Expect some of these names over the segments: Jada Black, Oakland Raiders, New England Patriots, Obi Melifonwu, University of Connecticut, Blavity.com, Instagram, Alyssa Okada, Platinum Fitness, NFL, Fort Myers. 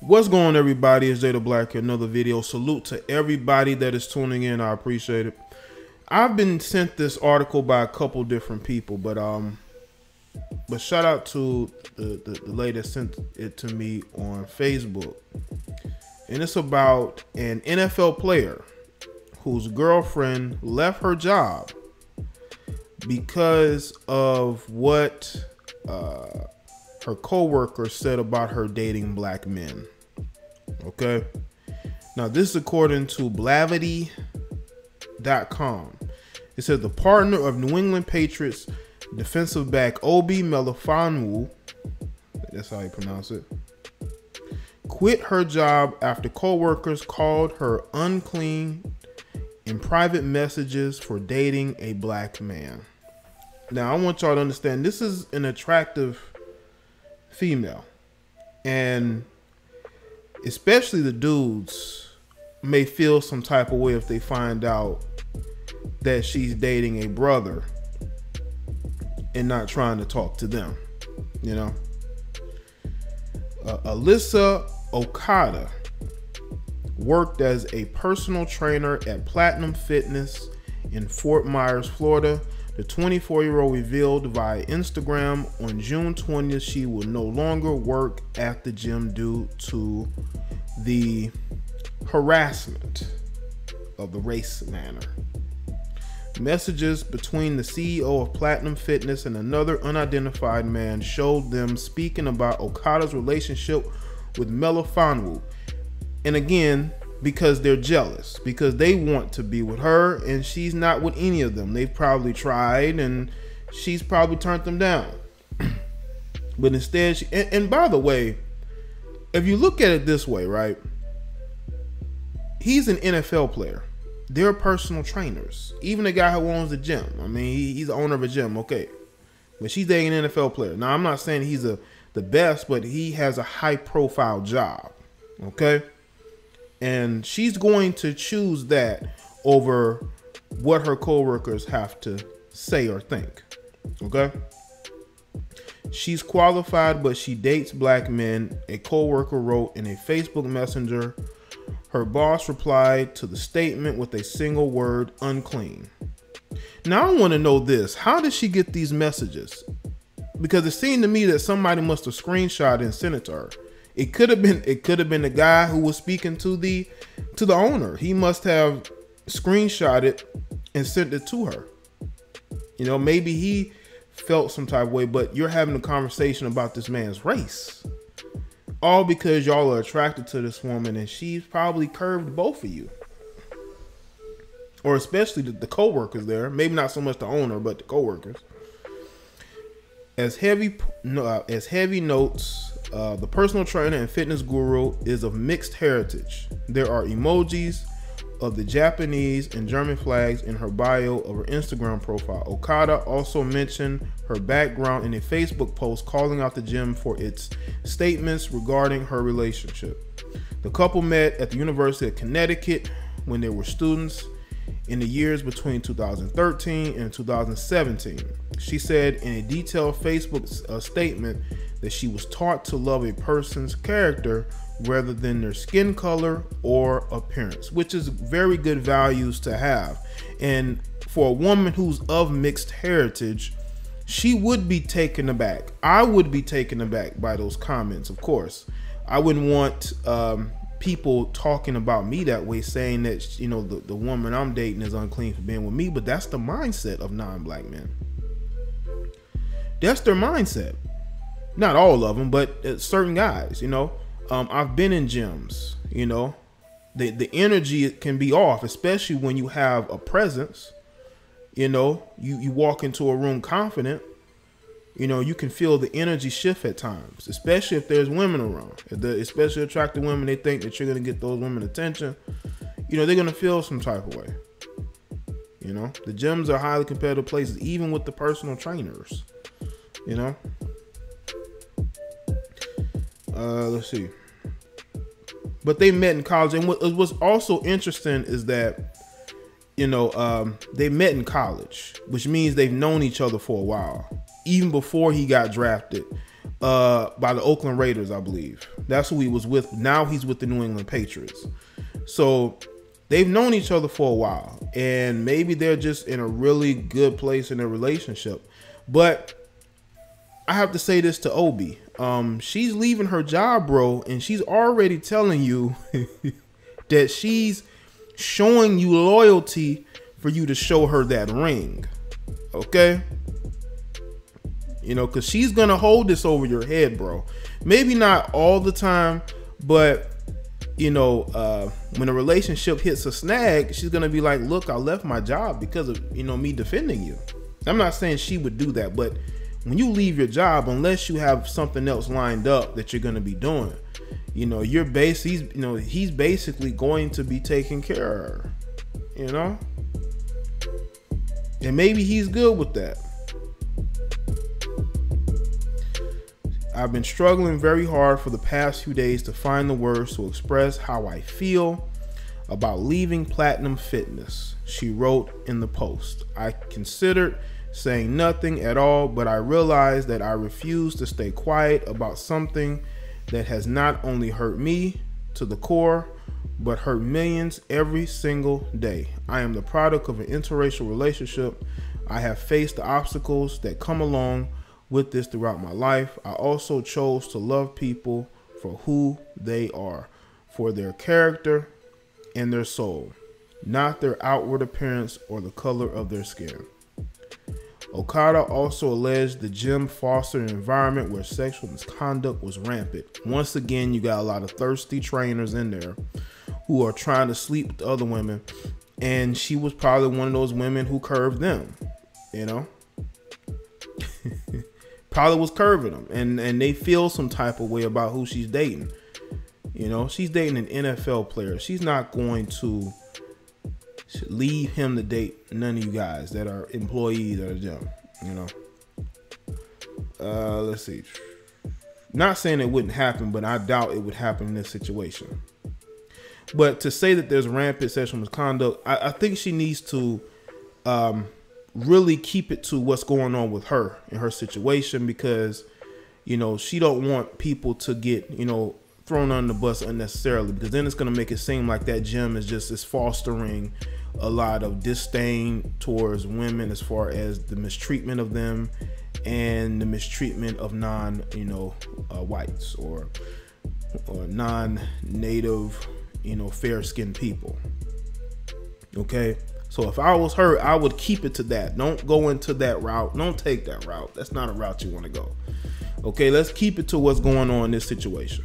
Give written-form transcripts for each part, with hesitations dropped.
What's going on, everybody? It's Jada Black, another video. Salute to everybody that is tuning in. I appreciate it. I've been sent this article by a couple different people, but shout out to the lady that sent it to me on Facebook. And it's about an NFL player whose girlfriend left her job because of what her co-worker said about her dating black men. Okay, now this is according to Blavity.com. It said the partner of New England Patriots defensive back Obi Melifonwu, that's how you pronounce it, quit her job after co-workers called her unclean in private messages for dating a black man. Now I want y'all to understand, this is an attractive female, and especially the dudes may feel some type of way if they find out that she's dating a brother and not trying to talk to them, you know. Alyssa Okada worked as a personal trainer at Platinum Fitness in Fort Myers, Florida. The 24-year-old revealed via Instagram on June 20th she will no longer work at the gym due to the harassment of the race manner. Messages between the CEO of Platinum Fitness and another unidentified man showed them speaking about Okada's relationship with Melifonwu. And again, because they're jealous, because they want to be with her and she's not with any of them. They've probably tried and she's probably turned them down. But instead, and by the way, if you look at it this way, right? He's an NFL player. They're personal trainers. Even the guy who owns the gym. I mean, he's the owner of a gym, okay. But she's dating an NFL player. Now, I'm not saying he's the best, but he has a high-profile job, okay? And she's going to choose that over what her co-workers have to say or think, okay? She's qualified, but she dates black men, a co-worker wrote in a Facebook Messenger. Her boss replied to the statement with a single word, unclean. Now I want to know this. How did she get these messages? Because it seemed to me that somebody must have screenshot and sent it to her. It could have been the guy who was speaking to the owner. He must have screenshot it and sent it to her. You know, maybe he felt some type of way, but you're having a conversation about this man's race. All because y'all are attracted to this woman and she's probably curved both of you. Or especially the co-workers there. Maybe not so much the owner, but the co-workers. As heavy notes, the personal trainer and fitness guru is of mixed heritage. There are emojis of the Japanese and German flags in her bio of her Instagram profile. Okada also mentioned her background in a Facebook post calling out the gym for its statements regarding her relationship. The couple met at the University of Connecticut when they were students in the years between 2013 and 2017. She said in a detailed Facebook statement that she was taught to love a person's character rather than their skin color or appearance, which is very good values to have. And for a woman who's of mixed heritage, she would be taken aback. I would be taken aback by those comments, of course. I wouldn't want people talking about me that way, saying that, you know, the woman I'm dating is unclean for being with me, but that's the mindset of non-black men. That's their mindset. Not all of them, but certain guys, you know. I've been in gyms, you know, the energy can be off, especially when you have a presence, you know, you walk into a room confident, you know, you can feel the energy shift at times, especially if there's women around, especially attractive women. They think that you're going to get those women attention, you know, they're going to feel some type of way. You know, the gyms are highly competitive places, even with the personal trainers, you know. Let's see. But they met in college, and what was also interesting is that, you know, they met in college, which means they've known each other for a while, even before he got drafted. by the Oakland Raiders, I believe. That's who he was with. Now he's with the New England Patriots. So they've known each other for a while, and maybe they're just in a really good place in their relationship. But I have to say this to Obi. She's leaving her job, bro, and she's already telling you that she's showing you loyalty for you to show her that ring. Okay? You know, because she's going to hold this over your head, bro. Maybe not all the time, but, you know, when a relationship hits a snag, she's going to be like, look, I left my job because of, you know, me defending you. I'm not saying she would do that, but when you leave your job, unless you have something else lined up that you're going to be doing, you know, he's basically going to be taking care of her, you know? And maybe he's good with that. I've been struggling very hard for the past few days to find the words to express how I feel about leaving Platinum Fitness, she wrote in the post. I considered saying nothing at all, but I realized that I refuse to stay quiet about something that has not only hurt me to the core, but hurt millions every single day. I am the product of an interracial relationship. I have faced the obstacles that come along with this throughout my life. I also chose to love people for who they are, for their character and their soul, not their outward appearance or the color of their skin. Okada also alleged the gym fostered an environment where sexual misconduct was rampant. Once again, you got a lot of thirsty trainers in there who are trying to sleep with other women, and she was probably one of those women who curved them, you know? Probably was curving them, and they feel some type of way about who she's dating. You know, she's dating an NFL player. She's not going to leave him to date none of you guys that are employees at a gym, you know. Let's see. Not saying it wouldn't happen, but I doubt it would happen in this situation. But to say that there's rampant sexual misconduct, I think she needs to really keep it to what's going on with her and her situation, because, you know, she don't want people to get, you know, thrown on the bus unnecessarily, because then it's going to make it seem like that gym is just fostering a lot of disdain towards women as far as the mistreatment of them and the mistreatment of non, you know, whites or non-native, you know, fair-skinned people. Okay. So if I was her, I would keep it to that. Don't go into that route. Don't take that route. That's not a route you want to go. Okay, let's keep it to what's going on in this situation.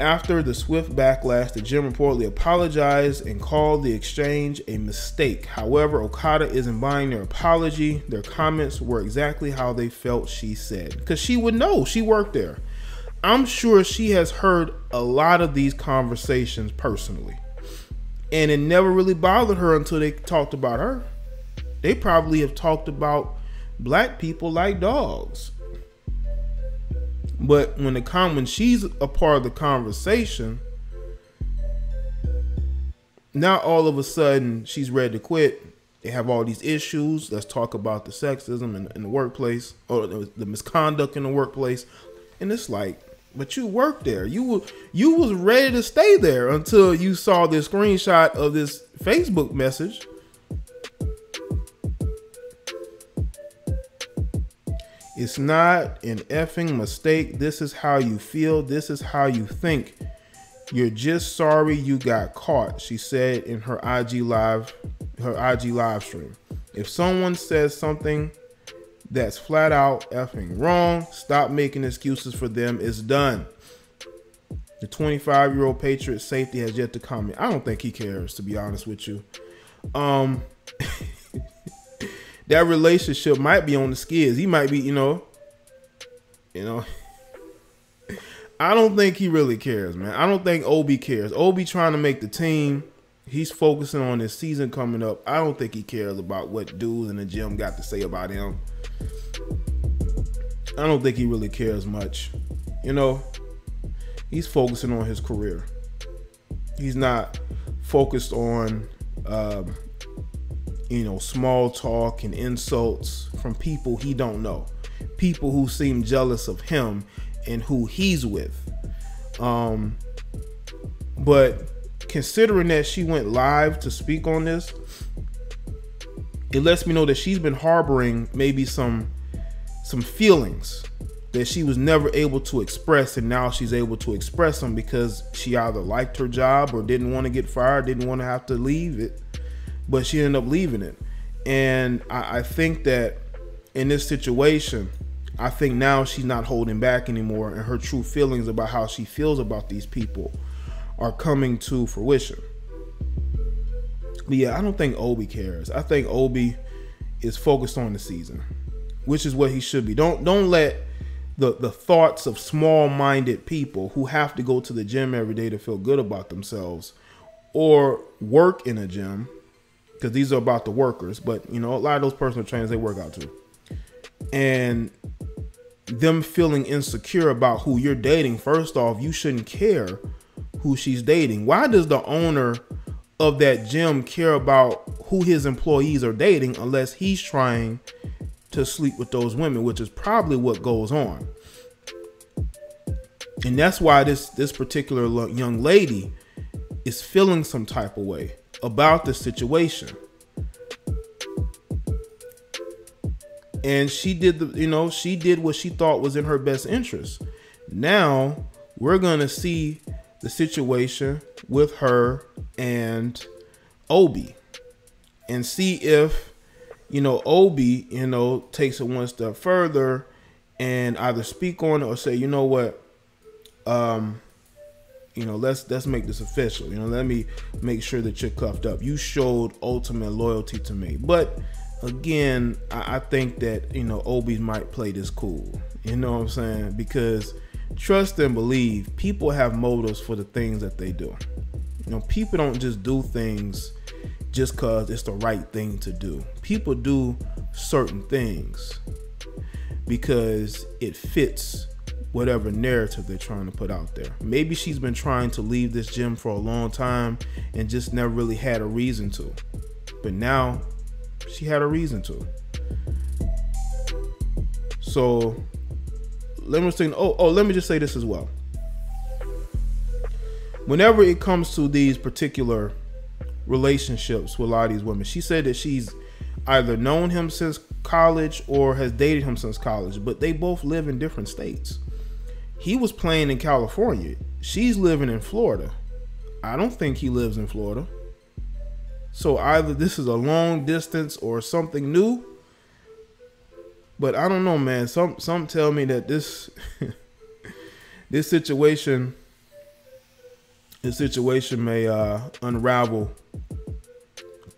After the swift backlash, the gym reportedly apologized and called the exchange a mistake. However, Okada isn't buying their apology. Their comments were exactly how they felt, she said. Because she would know. She worked there. I'm sure she has heard a lot of these conversations personally. And it never really bothered her until they talked about her. They probably have talked about black people like dogs. But when she's a part of the conversation, now all of a sudden she's ready to quit. They have all these issues. Let's talk about the sexism in the workplace, or the misconduct in the workplace. And it's like, but you worked there. You was ready to stay there until you saw this screenshot of this Facebook message. It's not an effing mistake. This is how you feel. This is how you think. You're just sorry you got caught, she said in her IG live stream. If someone says something that's flat out effing wrong, stop making excuses for them. It's done. The 25-year-old Patriot safety has yet to comment. I don't think he cares, to be honest with you. That relationship might be on the skids. He might be, you know. I don't think he really cares, man. I don't think Obi cares. Obi trying to make the team. He's focusing on his season coming up. I don't think he cares about what dudes in the gym got to say about him. I don't think he really cares much. You know, he's focusing on his career. He's not focused on, you know, small talk and insults from people he don't know. people who seem jealous of him and who he's with. But considering that she went live to speak on this, it lets me know that she's been harboring maybe some feelings that she was never able to express, and now she's able to express them because she either liked her job or didn't want to get fired, didn't want to have to leave it, but she ended up leaving it. And I think that in this situation, I think now she's not holding back anymore, and her true feelings about how she feels about these people are coming to fruition. But yeah, I don't think Obi cares. I think Obi is focused on the season, which is what he should be. Don't let the thoughts of small-minded people who have to go to the gym every day to feel good about themselves or work in a gym, because these are about the workers, but you know, a lot of those personal trainers, they work out too. And them feeling insecure about who you're dating, first off, you shouldn't care who she's dating. Why does the owner of that gym care about who his employees are dating unless he's trying to sleep with those women, which is probably what goes on? And that's why this particular young lady is feeling some type of way about the situation. And she did she did what she thought was in her best interest. Now we're gonna see the situation with her and Obi, and see if, Obi, takes it one step further and either speak on it or say, you know what, let's make this official. Let me make sure that you're cuffed up. You showed ultimate loyalty to me. But again, I think that, Obi might play this cool. You know what I'm saying? Because trust and believe, people have motives for the things that they do. People don't just do things just because it's the right thing to do. People do certain things because it fits whatever narrative they're trying to put out there. Maybe she's been trying to leave this gym for a long time and just never really had a reason to. But now she had a reason to. So let me just say this as well. Whenever it comes to these particular relationships with a lot of these women, she said that she's either known him since college or has dated him since college, but they both live in different states. He was playing in California. She's living in Florida. I don't think he lives in Florida. So either this is a long distance or something new, but I don't know, man. Some tell me that this situation... the situation may unravel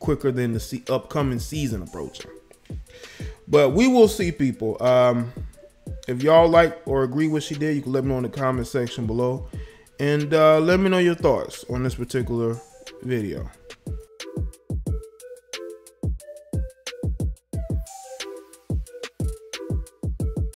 quicker than the upcoming season approaching. But we will see, people. If y'all like or agree with what she did, you can let me know in the comment section below. And let me know your thoughts on this particular video.